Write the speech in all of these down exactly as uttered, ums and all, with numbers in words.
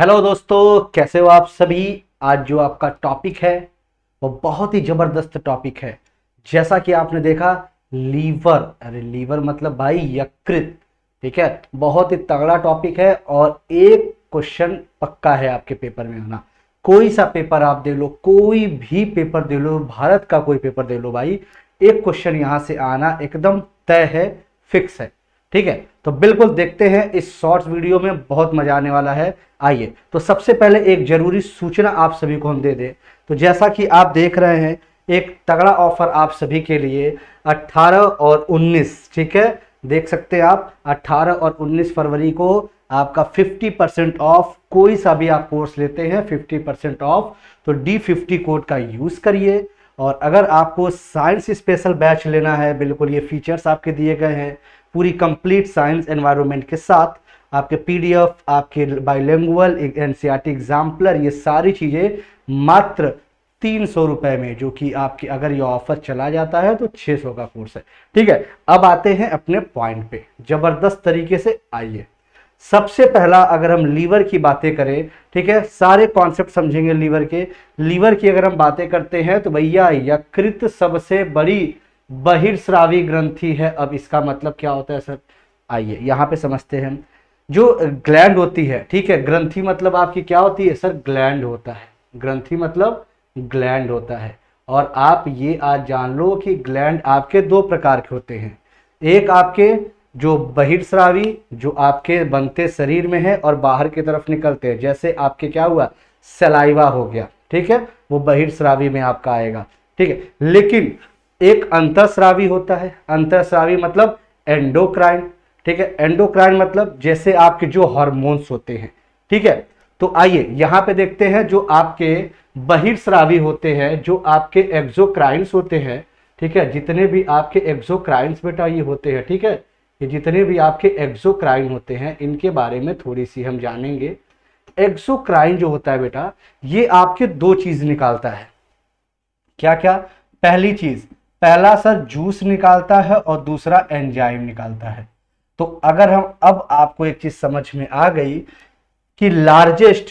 Hello दोस्तों, कैसे हो आप सभी। आज जो आपका टॉपिक है वो बहुत ही ज़बरदस्त टॉपिक है। जैसा कि आपने देखा लीवर, अरे लीवर मतलब भाई यकृत, ठीक है। बहुत ही तगड़ा टॉपिक है और एक क्वेश्चन पक्का है आपके पेपर में होना। कोई सा पेपर आप दे लो, कोई भी पेपर दे लो, भारत का कोई पेपर दे लो भाई, एक क्वेश्चन यहाँ से आना एकदम तय है, फिक्स है, ठीक है। तो बिल्कुल देखते हैं इस शॉर्ट्स वीडियो में, बहुत मजा आने वाला है। आइए तो सबसे पहले एक जरूरी सूचना आप सभी को हम दे दें। तो जैसा कि आप देख रहे हैं एक तगड़ा ऑफर आप सभी के लिए अठारह और उन्नीस, ठीक है, देख सकते हैं आप अठारह और उन्नीस फरवरी को आपका पचास परसेंट ऑफ, कोई सा भी आप कोर्स लेते हैं पचास परसेंट ऑफ। तो डी फिफ्टी कोड का यूज़ करिए। और अगर आपको साइंस स्पेशल बैच लेना है, बिल्कुल ये फीचर्स आपके दिए गए हैं पूरी कंप्लीट साइंस एनवायरनमेंट के साथ, आपके पीडीएफ, आपके बाइलिंगुअल, एनसीईआरटी एग्जाम्पलर, ये सारी चीज़ें मात्र तीन सौ रुपये में, जो कि आपके अगर ये ऑफर चला जाता है तो छः सौ का कोर्स है, ठीक है। अब आते हैं अपने पॉइंट पे ज़बरदस्त तरीके से। आइए सबसे पहला अगर हम लीवर की बातें करें, ठीक है, सारे कॉन्सेप्ट समझेंगे लीवर के। लीवर की अगर हम बातें करते हैं तो भैया यकृत सबसे बड़ी बहिर्स्रावी ग्रंथि है। अब इसका मतलब क्या होता है सर, आइए यहाँ पे समझते हैं। जो ग्लैंड होती है, ठीक है, ग्रंथि मतलब आपकी क्या होती है सर, ग्लैंड होता है। ग्रंथि मतलब ग्लैंड होता है। और आप ये आज जान लो कि ग्लैंड आपके दो प्रकार के होते हैं, एक आपके जो बहिर्स्रावी, जो आपके बनते शरीर में है और बाहर की तरफ निकलते हैं, जैसे आपके क्या हुआ सलाइवा हो गया, ठीक है, वो बहिर्स्रावी में आपका आएगा, ठीक है। लेकिन एक अंतःस्रावी होता है। अंतःस्रावी मतलब एंडोक्राइन, ठीक है, एंडोक्राइन मतलब जैसे आपके जो हार्मोन्स होते हैं, ठीक है। तो आइए यहाँ पे देखते हैं जो आपके बहिर्स्रावी होते हैं, जो आपके एक्सोक्राइन्स होते हैं, ठीक है, जितने भी आपके एक्सोक्राइन्स बेटा ये होते हैं, ठीक है, ये जितने भी आपके एक्सोक्राइन होते हैं इनके बारे में थोड़ी सी हम जानेंगे। एक्सोक्राइन जो होता है बेटा ये आपके दो चीज निकालता है। क्या क्या? पहली चीज, पहला सर जूस निकालता है और दूसरा एंजाइम निकालता है। तो अगर हम, अब आपको एक चीज समझ में आ गई कि लार्जेस्ट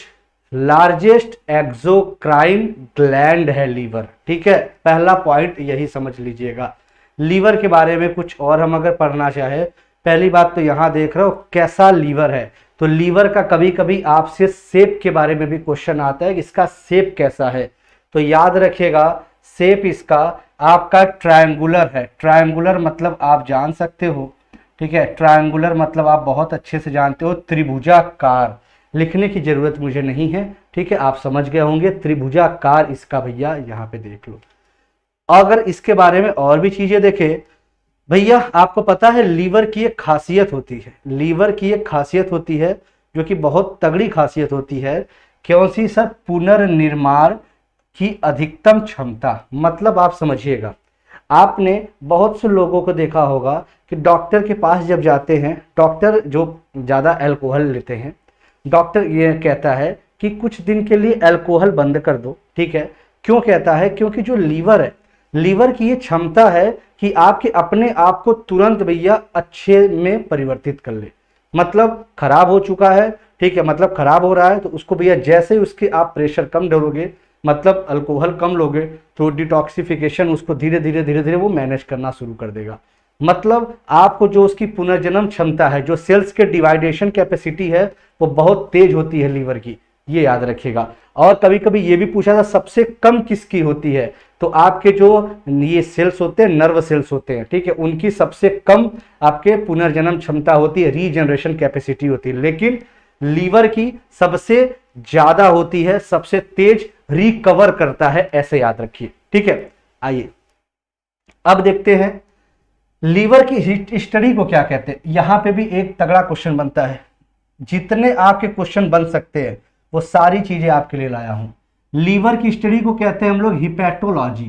लार्जेस्ट एक्सोक्राइन ग्लैंड है लीवर, ठीक है। पहला पॉइंट यही समझ लीजिएगा। लीवर के बारे में कुछ और हम अगर पढ़ना चाहे, पहली बात तो यहाँ देख रहे हो कैसा लीवर है। तो लीवर का कभी कभी आपसे शेप के बारे में भी क्वेश्चन आता है कि इसका शेप कैसा है। तो याद रखिएगा शेप इसका आपका ट्रायंगुलर है। ट्रायंगुलर मतलब आप जान सकते हो, ठीक है, ट्रायंगुलर मतलब आप बहुत अच्छे से जानते हो, त्रिभुजाकार, लिखने की जरूरत मुझे नहीं है, ठीक है, आप समझ गए होंगे त्रिभुजाकार इसका भैया यहाँ पे देख लो। अगर इसके बारे में और भी चीजें देखें भैया, आपको पता है लीवर की एक खासियत होती है, लीवर की एक खासियत होती है जो कि बहुत तगड़ी खासियत होती है। क्यों सी सर? पुनर्निर्माण की अधिकतम क्षमता। मतलब आप समझिएगा, आपने बहुत से लोगों को देखा होगा कि डॉक्टर के पास जब जाते हैं, डॉक्टर जो ज़्यादा एल्कोहल लेते हैं, डॉक्टर ये कहता है कि कुछ दिन के लिए एल्कोहल बंद कर दो, ठीक है। क्यों कहता है? क्योंकि जो लीवर है, लीवर की ये क्षमता है कि आपके अपने आप को तुरंत भैया अच्छे में परिवर्तित कर ले। मतलब खराब हो चुका है, ठीक है, मतलब खराब हो रहा है तो उसको भैया जैसे ही उसके आप प्रेशर कम डरोगे, मतलब अल्कोहल कम लोगे, तो डिटॉक्सिफिकेशन उसको धीरे धीरे धीरे धीरे वो मैनेज करना शुरू कर देगा। मतलब आपको जो उसकी पुनर्जन्म क्षमता है, जो सेल्स के डिवाइडेशन कैपेसिटी है, वो बहुत तेज होती है लीवर की, ये याद रखिएगा। और कभी कभी ये भी पूछा था सबसे कम किसकी होती है, तो आपके जो ये सेल्स होते हैं, नर्व सेल्स होते हैं, ठीक है, उनकी सबसे कम आपके पुनर्जन्म क्षमता होती है, रीजनरेशन कैपेसिटी होती है। लेकिन लीवर की सबसे ज्यादा होती है, सबसे तेज रिकवर करता है, ऐसे याद रखिए, ठीक है। आइए अब देखते हैं लीवर की हिस्ट्री को क्या कहते हैं। यहां पे भी एक तगड़ा क्वेश्चन बनता है, जितने आपके क्वेश्चन बन सकते हैं वो सारी चीजें आपके लिए लाया हूं। लीवर की हिस्ट्री को कहते हैं हम लोग हिपैटोलॉजी,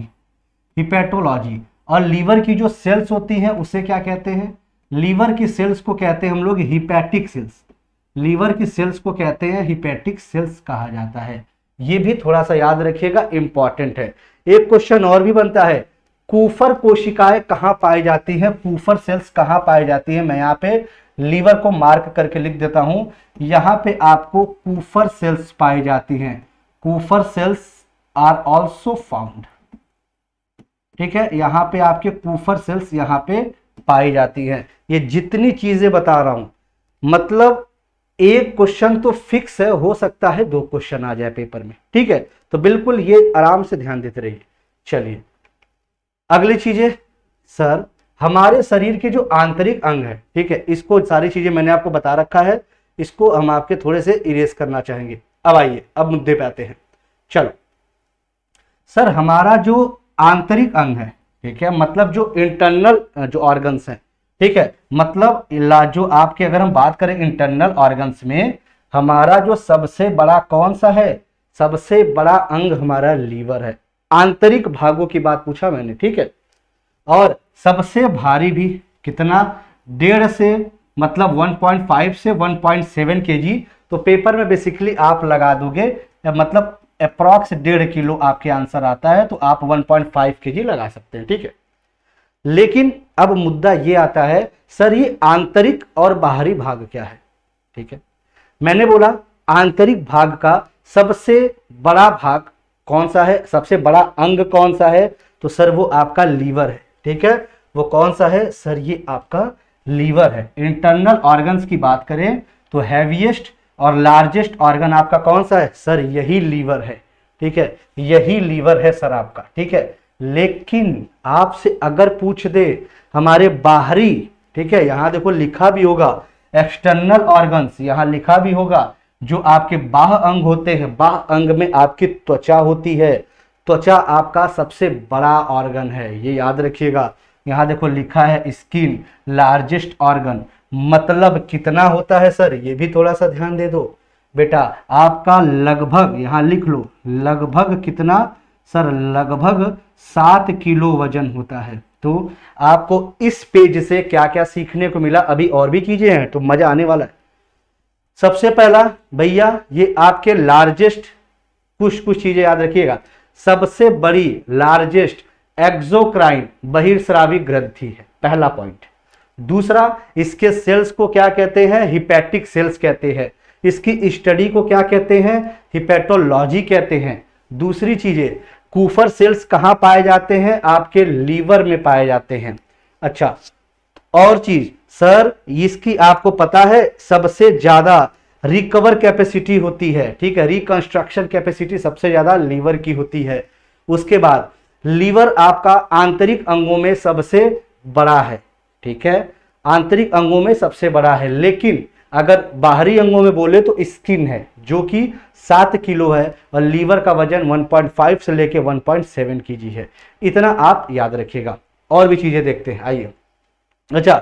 हिपैटोलॉजी। और लीवर की जो सेल्स होती है उसे क्या कहते हैं? लीवर की सेल्स को कहते हैं हम लोग हिपैटिक सेल्स। लीवर की सेल्स को कहते हैं हिपैटिक सेल्स कहा जाता है। ये भी थोड़ा सा याद रखिएगा, इंपॉर्टेंट है। एक क्वेश्चन और भी बनता है, कूफर कोशिकाएं कहाँ पाई जाती है, कूफर सेल्स कहाँ पाई जाती है। मैं यहाँ पे लीवर को मार्क करके लिख देता हूँ, यहाँ पे आपको कूफर सेल्स पाई जाती हैं। Kupffer cells are also found, ठीक है, यहाँ पे आपके कूफर सेल्स यहाँ पे पाई जाती हैं। ये जितनी चीजें बता रहा हूँ, मतलब एक क्वेश्चन तो फिक्स है, हो सकता है दो क्वेश्चन आ जाए पेपर में, ठीक है, तो बिल्कुल ये आराम से ध्यान देते रहिए। चलिए अगली चीजें, सर हमारे शरीर के जो आंतरिक अंग है, ठीक है, इसको सारी चीजें मैंने आपको बता रखा है, इसको हम आपके थोड़े से इरेज करना चाहेंगे। अब आइए अब मुद्दे पे आते हैं। चलो सर हमारा जो आंतरिक अंग है, ठीक है, मतलब जो इंटरनल जो ऑर्गन्स हैं, ठीक है, मतलब जो आपके अगर हम बात करें इंटरनल ऑर्गन्स में, हमारा जो सबसे बड़ा कौन सा है, सबसे बड़ा अंग हमारा लीवर है। आंतरिक भागों की बात पूछा मैंने, ठीक है, और सबसे भारी भी कितना, डेढ़ से मतलब वन पॉइंट फाइव से वन पॉइंट सेवन केजी, तो पेपर में बेसिकली आप लगा दोगे, मतलब अप्रॉक्स डेढ़ किलो आपके आंसर आता है, तो आप वन पॉइंट फाइव केजी लगा सकते हैं, ठीक है। लेकिन अब मुद्दा ये आता है, सर ये आंतरिक और बाहरी भाग क्या है, ठीक है, मैंने बोला आंतरिक भाग का सबसे बड़ा भाग कौन सा है, सबसे बड़ा अंग कौन सा है, तो सर वो आपका लीवर है, ठीक है, वो कौन सा है, सर ये आपका लीवर है। इंटरनल ऑर्गन्स की बात करें तो हैवीएस्ट और लार्जेस्ट ऑर्गन आपका कौन सा है, सर यही लीवर है, ठीक है, यही लीवर है सर आपका, ठीक है। लेकिन आपसे अगर पूछ दे हमारे बाहरी, ठीक है, यहाँ देखो लिखा भी होगा एक्सटर्नल ऑर्गन्स, यहाँ लिखा भी होगा जो आपके बाह्य अंग होते हैं, बाह्य अंग में आपकी त्वचा होती है, त्वचा आपका सबसे बड़ा ऑर्गन है, ये याद रखिएगा। यहाँ देखो लिखा है स्किन लार्जेस्ट ऑर्गन, मतलब कितना होता है सर, ये भी थोड़ा सा ध्यान दे दो बेटा, आपका लगभग यहाँ लिख लो, लगभग कितना सर, लगभग सात किलो वजन होता है। तो आपको इस पेज से क्या क्या सीखने को मिला, अभी और भी चीजें हैं तो मजा आने वाला है। सबसे पहला भैया ये आपके लार्जेस्ट, कुछ कुछ चीजें याद रखिएगा, सबसे बड़ी लार्जेस्ट एक्सोक्राइन बहिर्स्रावी ग्रंथि है, पहला पॉइंट। दूसरा, इसके सेल्स को क्या कहते हैं, हिपैटिक सेल्स कहते हैं, इसकी स्टडी को क्या कहते हैं, हिपैटोलॉजी कहते हैं। दूसरी चीजें, कूफर सेल्स कहाँ पाए जाते हैं, आपके लीवर में पाए जाते हैं। अच्छा और चीज सर, इसकी आपको पता है सबसे ज्यादा रिकवर कैपेसिटी होती है, ठीक है, रिकंस्ट्रक्शन कैपेसिटी सबसे ज्यादा लीवर की होती है। उसके बाद लीवर आपका आंतरिक अंगों में सबसे बड़ा है, ठीक है, आंतरिक अंगों में सबसे बड़ा है। लेकिन अगर बाहरी अंगों में बोले तो स्किन है जो कि सात किलो है और लीवर का वजन वन पॉइंट फाइव से लेके वन पॉइंट सेवन केजी है, इतना आप याद रखिएगा। और भी चीजें देखते हैं, आइए। अच्छा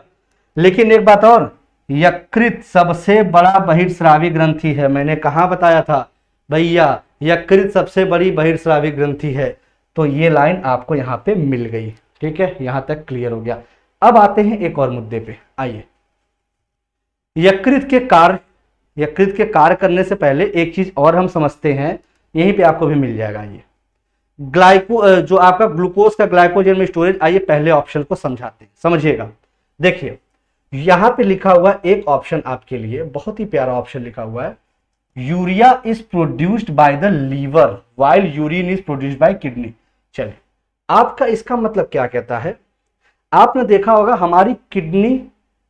लेकिन एक बात और, यकृत सबसे बड़ा बहिर्स्रावी ग्रंथि है, मैंने कहाँ बताया था भैया, यकृत सबसे बड़ी बहिर्स्रावी ग्रंथि है, तो ये लाइन आपको यहाँ पे मिल गई, ठीक है, यहाँ तक क्लियर हो गया। अब आते हैं एक और मुद्दे पे, आइए। यकृत के कार्य, यकृत के कार्य करने से पहले एक चीज और हम समझते हैं, यहीं पे आपको भी मिल जाएगा ये ग्लाइको, जो आपका ग्लूकोज का ग्लाइकोजन में स्टोरेज। आइए पहले ऑप्शन को समझाते हैं, समझिएगा। देखिए यहाँ पे लिखा हुआ एक ऑप्शन आपके लिए, बहुत ही प्यारा ऑप्शन लिखा हुआ है, urea is produced by the liver while urine is produced by kidney. चलिए आपका इसका मतलब क्या कहता है, आपने देखा होगा हमारी किडनी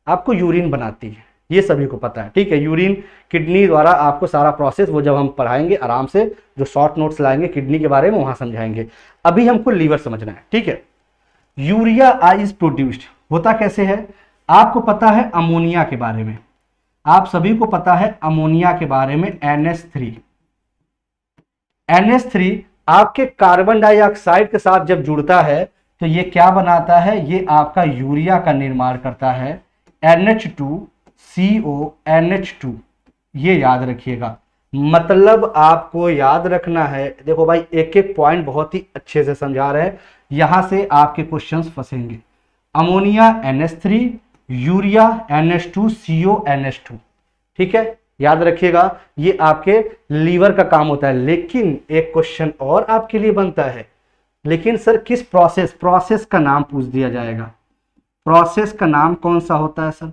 आपको यूरिन बनाती है, ये सभी को पता है, ठीक है, यूरिन किडनी द्वारा आपको सारा प्रोसेस, वो जब हम पढ़ाएंगे आराम से, जो शॉर्ट नोट्स लाएंगे किडनी के बारे में वहां समझाएंगे, अभी हमको लीवर समझना है, ठीक है। यूरिया इज प्रोड्यूस्ड होता कैसे है, आपको पता है अमोनिया के बारे में, आप सभी को पता है अमोनिया के बारे में, N H three. N H three आपके कार्बन डाइऑक्साइड के साथ जब जुड़ता है तो ये क्या बनाता है, ये आपका यूरिया का निर्माण करता है, N H two C O N H two, ये याद रखिएगा। मतलब आपको याद रखना है, देखो भाई एक एक पॉइंट बहुत ही अच्छे से समझा रहे हैं, यहाँ से आपके क्वेश्चंस फंसेंगे। Ammonia N H three, urea N H two C O N H two, ठीक है, याद रखिएगा, ये आपके लीवर का काम होता है। लेकिन एक क्वेश्चन और आपके लिए बनता है, लेकिन सर किस प्रोसेस, प्रोसेस का नाम पूछ दिया जाएगा। प्रोसेस का नाम कौन सा होता है सर?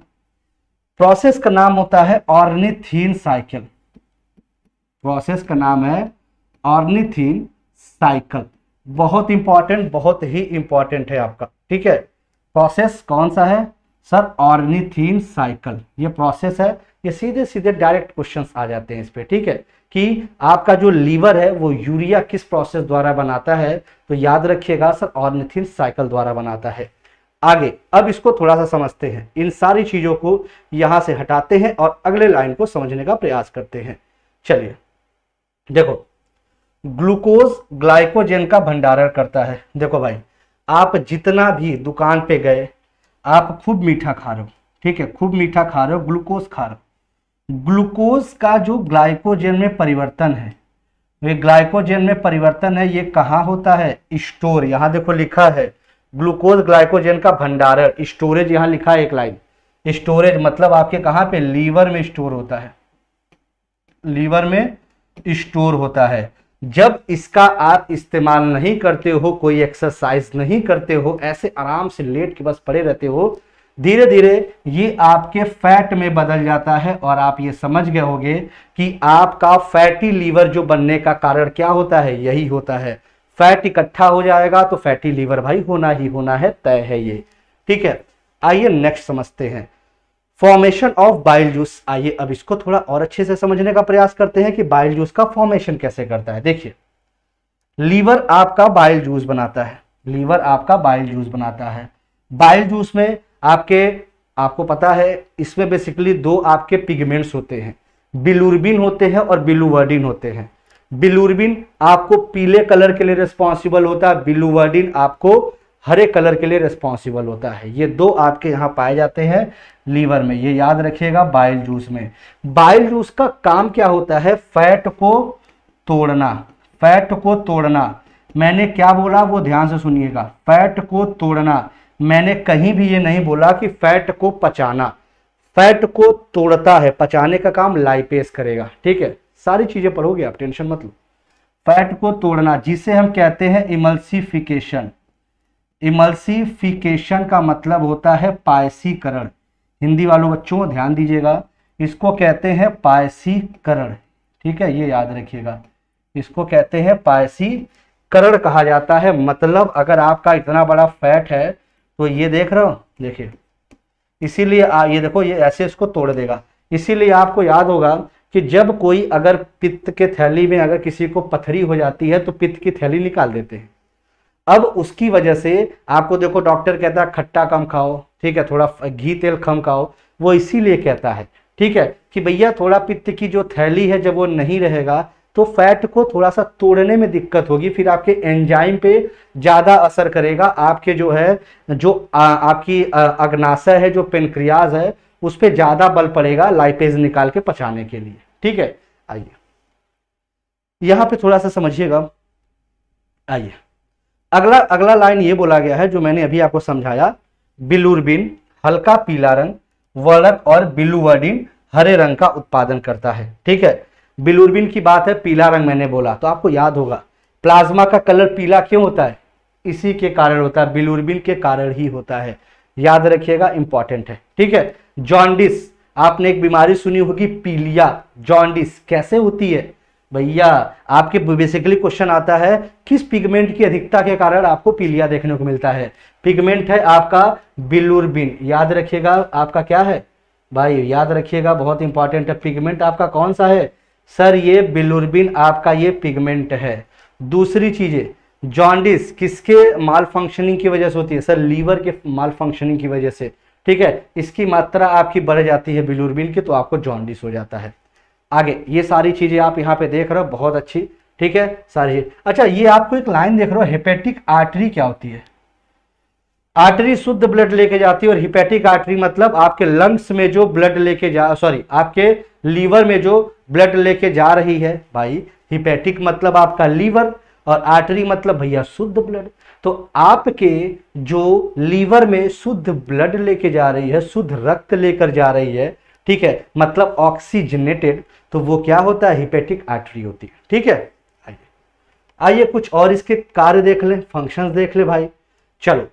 प्रोसेस का नाम होता है ऑर्निथीन साइकिल। प्रोसेस का नाम है ऑर्निथीन साइकिल। बहुत इंपॉर्टेंट, बहुत ही इंपॉर्टेंट है आपका, ठीक है। प्रोसेस कौन सा है सर? Ornithine cycle. ये प्रोसेस है, ये सीधे सीधे डायरेक्ट क्वेश्चंस आ जाते हैं इस पे, ठीक है, कि आपका जो लीवर है वो यूरिया किस प्रोसेस द्वारा बनाता है, तो याद रखिएगा सर ऑर्निथीन साइकिल द्वारा बनाता है। आगे अब इसको थोड़ा सा समझते हैं, इन सारी चीजों को यहां से हटाते हैं और अगले लाइन को समझने का प्रयास करते हैं। चलिए देखो, ग्लूकोज ग्लाइकोजन का भंडारण करता है। देखो भाई, आप जितना भी दुकान पे गए, आप खूब मीठा खा रहे हो, ठीक है, खूब मीठा खा रहे हो, ग्लूकोज खा रहे हो। ग्लूकोज का जो ग्लाइकोजन में परिवर्तन है, ये ग्लाइकोजन में परिवर्तन है, ये कहाँ होता है? स्टोर। यहाँ देखो लिखा है ग्लूकोज ग्लाइकोजन का भंडारण स्टोरेज, यहाँ लिखा है एक लाइन। स्टोरेज मतलब आपके कहाँ पे? लीवर में स्टोर होता है, लीवर में स्टोर होता है। जब इसका आप इस्तेमाल नहीं करते हो, कोई एक्सरसाइज नहीं करते हो, ऐसे आराम से लेट के बस पड़े रहते हो, धीरे धीरे ये आपके फैट में बदल जाता है। और आप ये समझ गए होंगे कि आपका फैटी लीवर जो बनने का कारण क्या होता है, यही होता है। फैट इकट्ठा हो जाएगा तो फैटी लीवर भाई होना ही होना है, तय है ये, ठीक है। आइए नेक्स्ट समझते हैं, फॉर्मेशन ऑफ बाइल जूस। आइए अब इसको थोड़ा और अच्छे से समझने का प्रयास करते हैं कि बाइल जूस का फॉर्मेशन कैसे करता है। देखिए, लीवर आपका बाइल जूस बनाता है, लीवर आपका बाइल जूस बनाता है। बाइल जूस में आपके, आपको पता है, इसमें बेसिकली दो आपके पिगमेंट्स होते हैं, बिलिरुबिन होते हैं और बिलिवर्डिन होते हैं। बिलिरुबिन आपको पीले कलर के लिए रिस्पॉन्सिबल होता है, बिलिवर्डिन आपको हरे कलर के लिए रिस्पॉन्सिबल होता है। ये दो आपके यहाँ पाए जाते हैं लीवर में, ये याद रखिएगा बाइल जूस में। बाइल जूस का काम क्या होता है? फैट को तोड़ना, फैट को तोड़ना। मैंने क्या बोला वो ध्यान से सुनिएगा, फैट को तोड़ना। मैंने कहीं भी ये नहीं बोला कि फैट को पचाना। फैट को तोड़ता है, पचाने का काम लाइपेस करेगा, ठीक है। सारी चीजें पढ़ोगे आप, टेंशन मत लो। फैट को तोड़ना जिसे हम कहते हैं इमल्सिफिकेशन। इमल्सिफिकेशन का मतलब होता है पायसीकरण। हिंदी वालों बच्चों ध्यान दीजिएगा, इसको कहते हैं पायसीकरण, ठीक है, ये याद रखिएगा। इसको कहते हैं पायसीकरण कहा जाता है। मतलब अगर आपका इतना बड़ा फैट है तो ये देख रहे हो, देखिए, इसीलिए ये देखो ये ऐसे इसको तोड़ देगा। इसीलिए आपको याद होगा कि जब कोई अगर पित्त के थैली में अगर किसी को पथरी हो जाती है तो पित्त की थैली निकाल देते हैं। अब उसकी वजह से आपको देखो डॉक्टर कहता है खट्टा कम खाओ, ठीक है, थोड़ा घी तेल कम खाओ। वो इसीलिए कहता है, ठीक है, कि भैया थोड़ा पित्त की जो थैली है जब वो नहीं रहेगा तो फैट को थोड़ा सा तोड़ने में दिक्कत होगी, फिर आपके एंजाइम पे ज़्यादा असर करेगा। आपके जो है जो आ, आपकी अग्नाशय है, जो पेनक्रियाज है, उस पर ज़्यादा बल पड़ेगा लाइपेज निकाल के पचाने के लिए, ठीक है। आइए यहाँ पे थोड़ा सा समझिएगा। आइए अगला अगला लाइन ये बोला गया है जो मैंने अभी आपको समझाया, बिलिरुबिन हल्का पीला रंग वर्णक और बिलिवर्डिन हरे रंग का उत्पादन करता है, ठीक है। बिलिरुबिन की बात है, पीला रंग मैंने बोला तो आपको याद होगा प्लाज्मा का कलर पीला क्यों होता है? इसी के कारण होता है, बिलिरुबिन के कारण ही होता है, याद रखिएगा, इंपॉर्टेंट है, ठीक है। जॉन्डिस, आपने एक बीमारी सुनी होगी पीलिया, जॉन्डिस कैसे होती है? भैया आपके बेसिकली क्वेश्चन आता है किस पिगमेंट की अधिकता के कारण आपको पीलिया देखने को मिलता है? पिगमेंट है आपका बिलिरुबिन, याद रखिएगा। आपका क्या है भाई, याद रखिएगा, बहुत इंपॉर्टेंट है। पिगमेंट आपका कौन सा है सर? ये बिलिरुबिन आपका ये पिगमेंट है। दूसरी चीजें, जॉन्डिस किसके माल फंक्शनिंग की वजह से होती है सर? लीवर के माल फंक्शनिंग की वजह से, ठीक है। इसकी मात्रा आपकी बढ़ जाती है बिलिरुबिन की तो आपको जॉन्डिस हो जाता है। आगे ये सारी चीजें आप यहाँ पे देख रहे हो, बहुत अच्छी, ठीक है, सारी। अच्छा ये आपको एक लाइन देख रहे हो, हेपेटिक आर्टरी क्या होती है? आर्टरी शुद्ध ब्लड लेके जाती है, और हेपेटिक आर्टरी मतलब आपके लंग्स में जो ब्लड लेके जा, सॉरी आपके लीवर में जो ब्लड लेके जा रही है। भाई हेपेटिक मतलब आपका लीवर और आर्टरी मतलब भैया शुद्ध ब्लड, तो आपके जो लीवर में शुद्ध ब्लड लेके जा रही है, शुद्ध रक्त लेकर जा रही है, ठीक है, मतलब ऑक्सीजनेटेड, तो वो क्या होता है? हेपेटिक आर्टरी होती है, ठीक है। आइए आइए कुछ और इसके कार्य देख लें, फंक्शंस देख लें भाई। चलो,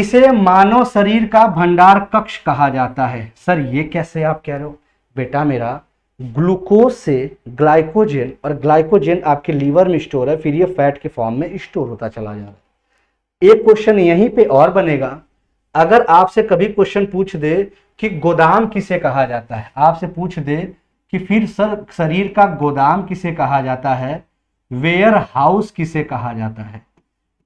इसे मानव शरीर का भंडार कक्ष कहा जाता है। सर ये कैसे आप कह रहे हो? बेटा मेरा ग्लूकोज से ग्लाइकोजन, और ग्लाइकोजन आपके लीवर में स्टोर है, फिर ये फैट के फॉर्म में स्टोर होता चला जा रहा है। एक क्वेश्चन यहीं पे और बनेगा, अगर आपसे कभी क्वेश्चन पूछ दे कि गोदाम किसे कहा जाता है, आपसे पूछ दे कि फिर सर शरीर का गोदाम किसे कहा जाता है, वेयर हाउस किसे कहा जाता है,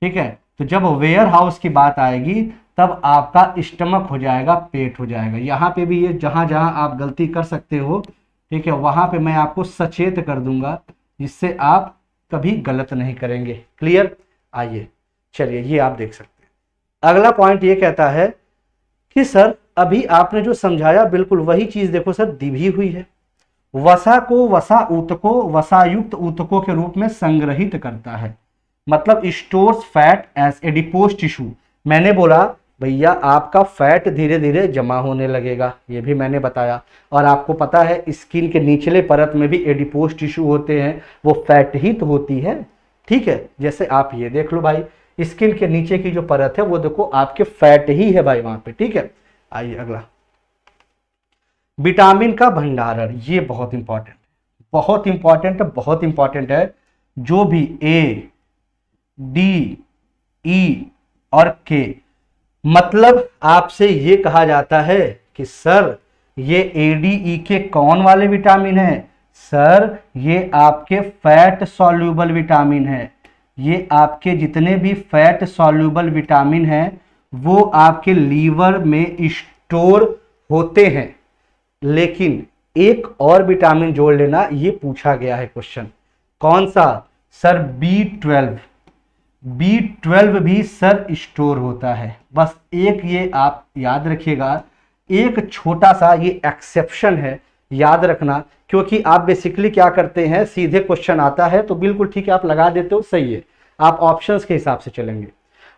ठीक है, तो जब वेयर हाउस की बात आएगी तब आपका स्टमक हो जाएगा, पेट हो जाएगा। यहाँ पे भी ये जहाँ जहाँ आप गलती कर सकते हो, ठीक है, वहाँ पे मैं आपको सचेत कर दूंगा, जिससे आप कभी गलत नहीं करेंगे। क्लियर? आइए चलिए, ये आप देख सकते हैं। अगला पॉइंट ये कहता है कि सर अभी आपने जो समझाया बिल्कुल वही चीज़ देखो सर दी भी हुई है। वसा को वसा ऊतकों, वसायुक्त ऊतकों के रूप में संग्रहित करता है, मतलब stores fat as adipose tissue. मैंने बोला भैया आपका फैट धीरे धीरे जमा होने लगेगा, ये भी मैंने बताया, और आपको पता है स्किन के निचले परत में भी एडिपोज टिश्यू होते हैं, वो फैट ही तो होती है, ठीक है। जैसे आप ये देख लो भाई, स्किन के नीचे की जो परत है वो देखो आपके फैट ही है भाई वहाँ पे, ठीक है। आइए अगला, विटामिन का भंडारण, ये बहुत इंपॉर्टेंट है, बहुत इंपॉर्टेंट है, बहुत इंपॉर्टेंट है। जो भी ए, डी, ई और के, मतलब आपसे ये कहा जाता है कि सर ये ए, डी, ई, के कौन वाले विटामिन है? सर ये आपके फैट सॉल्यूबल विटामिन है। ये आपके जितने भी फैट सॉल्यूबल विटामिन हैं वो आपके लीवर में स्टोर होते हैं, लेकिन एक और विटामिन जोड़ लेना ये पूछा गया है क्वेश्चन, कौन सा? Sir B twelve, B twelve भी सर स्टोर होता है। बस एक ये आप याद रखिएगा, एक छोटा सा ये एक्सेप्शन है, याद रखना, क्योंकि आप बेसिकली क्या करते हैं, सीधे क्वेश्चन आता है तो बिल्कुल ठीक है आप लगा देते हो, सही है, आप ऑप्शंस के हिसाब से चलेंगे।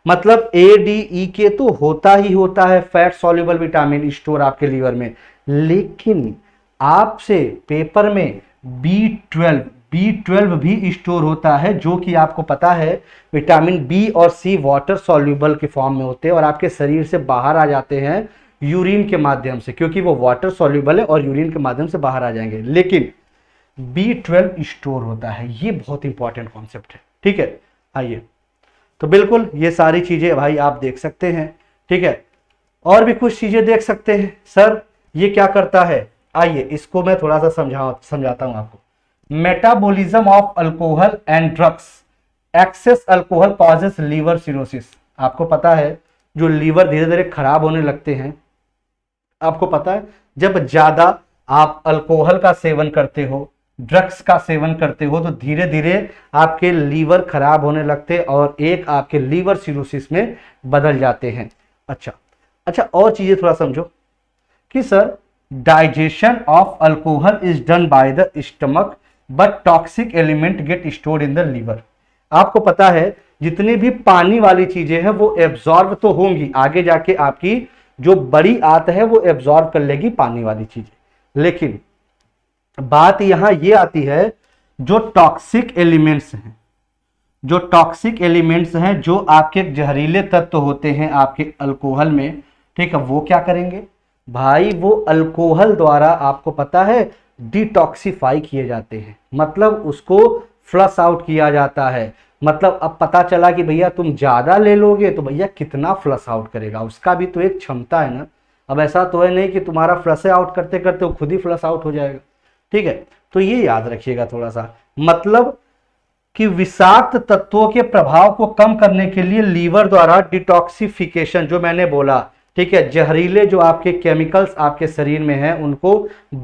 मतलब ए, डी, ई, के तो होता ही होता है फैट सॉल्युबल विटामिन स्टोर आपके लीवर में, लेकिन आपसे पेपर में बी ट्वेल्व बी ट्वेल्व भी स्टोर होता है, जो कि आपको पता है विटामिन बी और सी वाटर सॉल्यूबल के फॉर्म में होते हैं और आपके शरीर से बाहर आ जाते हैं यूरिन के माध्यम से, क्योंकि वो वाटर सॉल्यूबल है और यूरिन के माध्यम से बाहर आ जाएंगे, लेकिन बी ट्वेल्व स्टोर होता है। ये बहुत इंपॉर्टेंट कॉन्सेप्ट है, ठीक है। आइए, तो बिल्कुल ये सारी चीज़ें भाई आप देख सकते हैं, ठीक है, और भी कुछ चीज़ें देख सकते हैं। सर ये क्या करता है, आइए इसको मैं थोड़ा सा समझा समझाता हूँ आपको। Metabolism of alcohol and drugs, excess alcohol causes liver cirrhosis. आपको पता है जो लीवर धीरे धीरे खराब होने लगते हैं, आपको पता है जब ज़्यादा आप अल्कोहल का सेवन करते हो, ड्रग्स का सेवन करते हो, तो धीरे धीरे आपके लीवर खराब होने लगते और एक आपके लीवर सिरोसिस में बदल जाते हैं। अच्छा अच्छा और चीज़ें थोड़ा समझो कि sir digestion of alcohol is done by the stomach but toxic element get stored in the liver. आपको पता है जितनी भी पानी वाली चीजें हैं वो एब्जॉर्ब तो होंगी, आगे जाके आपकी जो बड़ी आंत है वो एब्जॉर्ब कर लेगी पानी वाली चीजें, लेकिन बात यहां ये आती है जो टॉक्सिक एलिमेंट्स हैं, जो टॉक्सिक एलिमेंट्स हैं, जो आपके जहरीले तत्व होते हैं आपके अल्कोहल में, ठीक है, वो क्या करेंगे भाई, वो अल्कोहल द्वारा आपको पता है डिटॉक्सीफाई किए जाते हैं, मतलब उसको फ्लश आउट किया जाता है। मतलब अब पता चला कि भैया तुम ज़्यादा ले लोगे तो भैया कितना फ्लश आउट करेगा, उसका भी तो एक क्षमता है ना। अब ऐसा तो है नहीं कि तुम्हारा फ्लश आउट करते करते वो खुद ही फ्लश आउट हो जाएगा, ठीक है, तो ये याद रखिएगा थोड़ा सा। मतलब कि विषाक्त तत्वों के प्रभाव को कम करने के लिए लीवर द्वारा डिटॉक्सीफिकेशन, जो मैंने बोला, ठीक है, जहरीले जो आपके केमिकल्स आपके शरीर में हैं उनको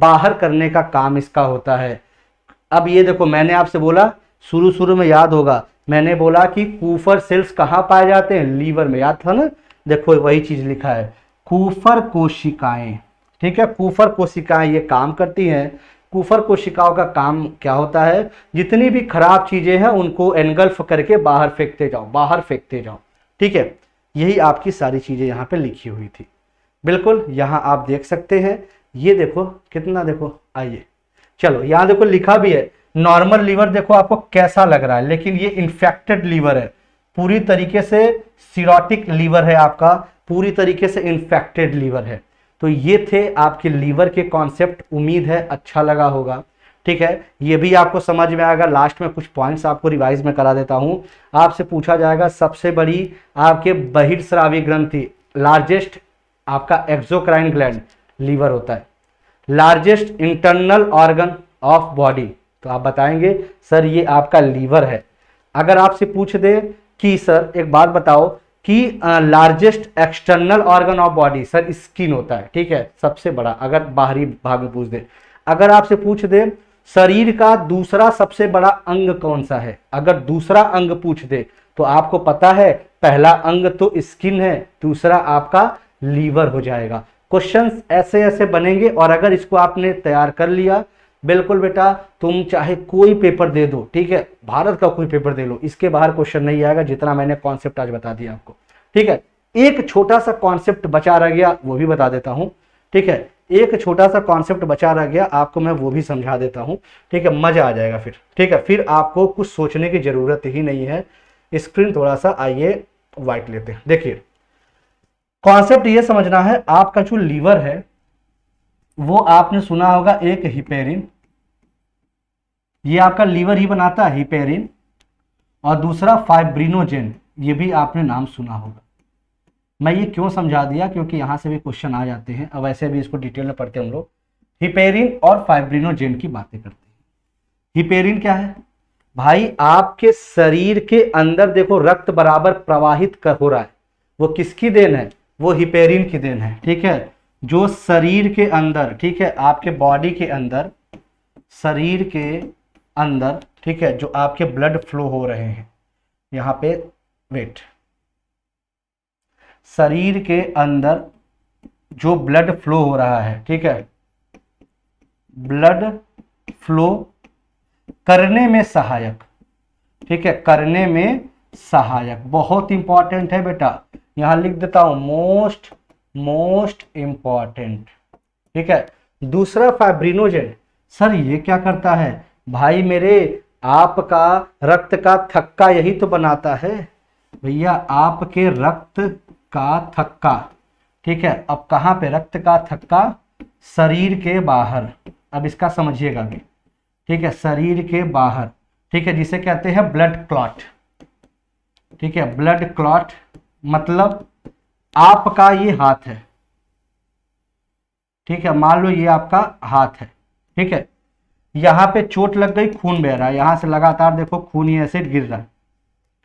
बाहर करने का काम इसका होता है। अब ये देखो मैंने आपसे बोला, शुरू शुरू में याद होगा, मैंने बोला कि कूफर सेल्स कहाँ पाए जाते हैं, लीवर में, याद था ना, देखो वही चीज़ लिखा है, कूफर कोशिकाएं, ठीक है, कूफर कोशिकाएं ये काम करती हैं। कूफर कोशिकाओं का काम क्या होता है, जितनी भी खराब चीज़ें हैं उनको एनगल्फ करके बाहर फेंकते जाओ, बाहर फेंकते जाओ, ठीक है, यही आपकी सारी चीज़ें यहाँ पे लिखी हुई थी। बिल्कुल यहाँ आप देख सकते हैं, ये देखो कितना, देखो आइए चलो यहाँ देखो लिखा भी है नॉर्मल लीवर देखो आपको कैसा लग रहा है, लेकिन ये इन्फेक्टेड लीवर है, पूरी तरीके से सिरोटिक लीवर है आपका, पूरी तरीके से इन्फेक्टेड लीवर है। तो ये थे आपके लीवर के कॉन्सेप्ट, उम्मीद है अच्छा लगा होगा, ठीक है। ये भी आपको समझ में आएगा। लास्ट में कुछ पॉइंट्स आपको रिवाइज में करा देता हूँ। आपसे पूछा जाएगा सबसे बड़ी आपके बहिर्स्रावी ग्रंथि, लार्जेस्ट आपका एक्सोक्राइन ग्लैंड लीवर होता है, largest internal organ of body, तो आप बताएंगे सर ये आपका लीवर है। अगर आपसे पूछ दे कि सर एक बात बताओ कि largest external organ of body, sir skin होता है, ठीक है, सबसे बड़ा, अगर बाहरी भाग में पूछ दे। अगर आपसे पूछ दे शरीर का दूसरा सबसे बड़ा अंग कौन सा है, अगर दूसरा अंग पूछ दे तो आपको पता है पहला अंग तो स्किन है, दूसरा आपका लीवर हो जाएगा। क्वेश्चंस ऐसे ऐसे बनेंगे, और अगर इसको आपने तैयार कर लिया, बिल्कुल बेटा तुम चाहे कोई पेपर दे दो, ठीक है, भारत का कोई पेपर दे लो, इसके बाहर क्वेश्चन नहीं आएगा, जितना मैंने कॉन्सेप्ट आज बता दिया आपको, ठीक है। एक छोटा सा कॉन्सेप्ट बचा रह गया, वो भी बता देता हूँ, ठीक है, एक छोटा सा कॉन्सेप्ट बचा रह गया आपको, मैं वो भी समझा देता हूँ, ठीक है, मजा आ जाएगा फिर, ठीक है, फिर आपको कुछ सोचने की जरूरत ही नहीं है। स्क्रीन थोड़ा सा आइए वाइट लेते हैं। देखिए कॉन्सेप्ट ये समझना है, आपका जो लीवर है वो आपने सुना होगा एक हिपेरिन, ये आपका लीवर ही बनाता है हिपेरिन, और दूसरा फाइब्रिनोजेन, ये भी आपने नाम सुना होगा। मैं ये क्यों समझा दिया, क्योंकि यहाँ से भी क्वेश्चन आ जाते हैं, अब वैसे भी इसको डिटेल में पढ़ते हैं हम लोग। हिपेरिन और फाइब्रिनोजेन की बातें करते हैं। हिपेरिन क्या है भाई, आपके शरीर के अंदर देखो रक्त बराबर प्रवाहित कर हो रहा है, वो किसकी देन है, वो हिपेरिन की देन है, ठीक है, जो शरीर के अंदर, ठीक है, आपके बॉडी के अंदर, शरीर के अंदर, ठीक है, जो आपके ब्लड फ्लो हो रहे हैं, यहाँ पे वेट, शरीर के अंदर जो ब्लड फ्लो हो रहा है, ठीक है, ब्लड फ्लो करने में सहायक, ठीक है, करने में सहायक, बहुत इंपॉर्टेंट है बेटा, यहां लिख देता हूं मोस्ट मोस्ट इंपॉर्टेंट, ठीक है। दूसरा फाइब्रिनोजेन, सर ये क्या करता है भाई, मेरे आपका रक्त का थक्का यही तो बनाता है भैया, आपके रक्त का थक्का, ठीक है, अब कहाँ पे रक्त का थक्का, शरीर के बाहर, अब इसका समझिएगा भी, ठीक है, शरीर के बाहर, ठीक है, जिसे कहते हैं ब्लड क्लॉट, ठीक है, ब्लड क्लॉट मतलब आपका ये हाथ है, ठीक है, मान लो ये आपका हाथ है, ठीक है, यहाँ पे चोट लग गई, खून बह रहा है, यहाँ से लगातार देखो खून ही ऐसे गिर रहा है,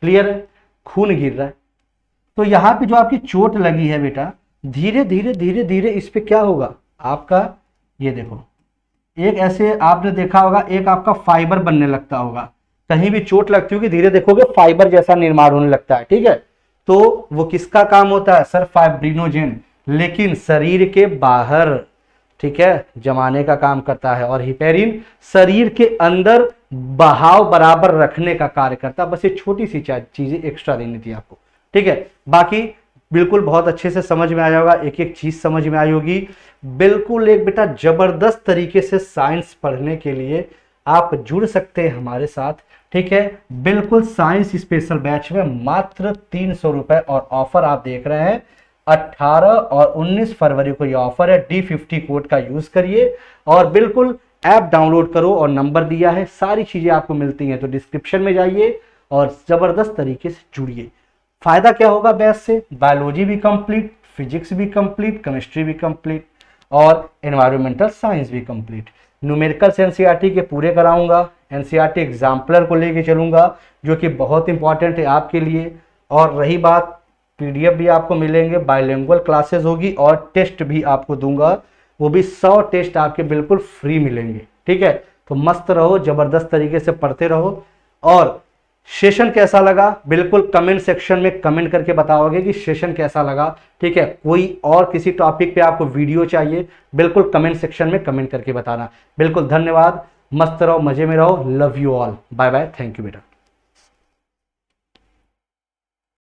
क्लियर है, खून गिर रहा है, तो यहाँ पे जो आपकी चोट लगी है बेटा, धीरे धीरे धीरे धीरे इस पे क्या होगा आपका, ये देखो एक ऐसे आपने देखा होगा एक आपका फाइबर बनने लगता होगा, कहीं भी चोट लगती होगी धीरे देखोगे फाइबर जैसा निर्माण होने लगता है, ठीक है, तो वो किसका काम होता है सर, फाइब्रिनोजेन, लेकिन शरीर के बाहर, ठीक है, जमाने का काम करता है, और हिपेरिन शरीर के अंदर बहाव बराबर रखने का कार्य करता है। बस ये छोटी सी चीजें एक्स्ट्रा देनी थी आपको, ठीक है, बाकी बिल्कुल बहुत अच्छे से समझ में आया होगा, एक एक चीज समझ में आई होगी, बिल्कुल एक बेटा जबरदस्त तरीके से साइंस पढ़ने के लिए आप जुड़ सकते हैं हमारे साथ, ठीक है, बिल्कुल साइंस स्पेशल बैच में मात्र तीन सौ रुपए और ऑफर आप देख रहे हैं, अठारह और उन्नीस फरवरी को ये ऑफर है, डी फिफ्टी कोड का यूज करिए और बिल्कुल ऐप डाउनलोड करो, और नंबर दिया है, सारी चीजें आपको मिलती हैं, तो डिस्क्रिप्शन में जाइए और जबरदस्त तरीके से जुड़िए। फायदा क्या होगा बैच से, बायोलॉजी भी कंप्लीट, फिजिक्स भी कंप्लीट, केमिस्ट्री भी कंप्लीट और एनवायरमेंटल साइंस भी कंप्लीट, न्यूमेरिकल एनसीईआरटी के पूरे कराऊंगा, एनसीईआरटी एग्जाम्पलर को लेके चलूंगा जो कि बहुत इंपॉर्टेंट है आपके लिए, और रही बात पीडीएफ भी आपको मिलेंगे, बायलिंगुअल क्लासेस होगी और टेस्ट भी आपको दूंगा, वो भी सौ टेस्ट आपके बिल्कुल फ्री मिलेंगे, ठीक है, तो मस्त रहो, जबरदस्त तरीके से पढ़ते रहो, और सेशन कैसा लगा बिल्कुल कमेंट सेक्शन में कमेंट करके बताओगे कि सेशन कैसा लगा, ठीक है, कोई और किसी टॉपिक पे आपको वीडियो चाहिए बिल्कुल कमेंट सेक्शन में कमेंट करके बताना। बिल्कुल धन्यवाद, मस्त रहो, मजे में रहो, love you all, bye bye, thank you बेटा।